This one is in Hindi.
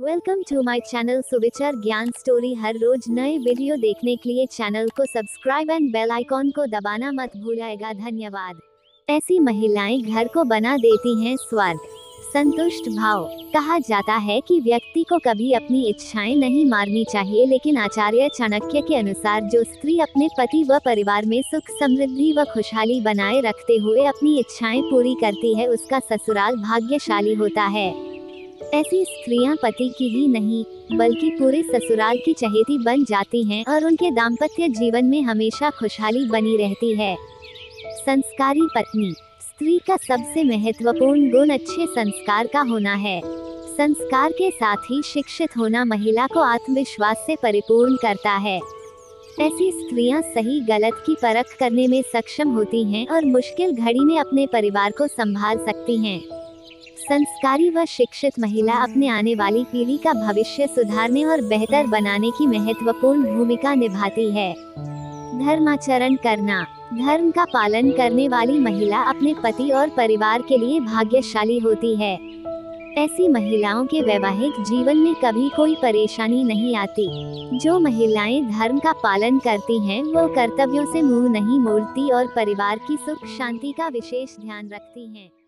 वेलकम टू माई चैनल सुविचार ज्ञान स्टोरी। हर रोज नए वीडियो देखने के लिए चैनल को सब्सक्राइब एंड बेल आइकॉन को दबाना मत भूलिएगा। धन्यवाद। ऐसी महिलाएं घर को बना देती हैं स्वर्ग। संतुष्ट भाव। कहा जाता है कि व्यक्ति को कभी अपनी इच्छाएं नहीं मारनी चाहिए, लेकिन आचार्य चाणक्य के अनुसार जो स्त्री अपने पति व परिवार में सुख समृद्धि व खुशहाली बनाए रखते हुए अपनी इच्छाएं पूरी करती है उसका ससुराल भाग्यशाली होता है। ऐसी स्त्रियां पति की ही नहीं बल्कि पूरे ससुराल की चहेती बन जाती हैं और उनके दाम्पत्य जीवन में हमेशा खुशहाली बनी रहती है। संस्कारी पत्नी। स्त्री का सबसे महत्वपूर्ण गुण अच्छे संस्कार का होना है। संस्कार के साथ ही शिक्षित होना महिला को आत्मविश्वास से परिपूर्ण करता है। ऐसी स्त्रियां सही गलत की परख करने में सक्षम होती हैं और मुश्किल घड़ी में अपने परिवार को संभाल सकती हैं। संस्कारी व शिक्षित महिला अपने आने वाली पीढ़ी का भविष्य सुधारने और बेहतर बनाने की महत्वपूर्ण भूमिका निभाती है। धर्माचरण करना। धर्म का पालन करने वाली महिला अपने पति और परिवार के लिए भाग्यशाली होती है। ऐसी महिलाओं के वैवाहिक जीवन में कभी कोई परेशानी नहीं आती। जो महिलाएं धर्म का पालन करती हैं वो कर्तव्यों से मुंह नहीं मोड़ती और परिवार की सुख शांति का विशेष ध्यान रखती हैं।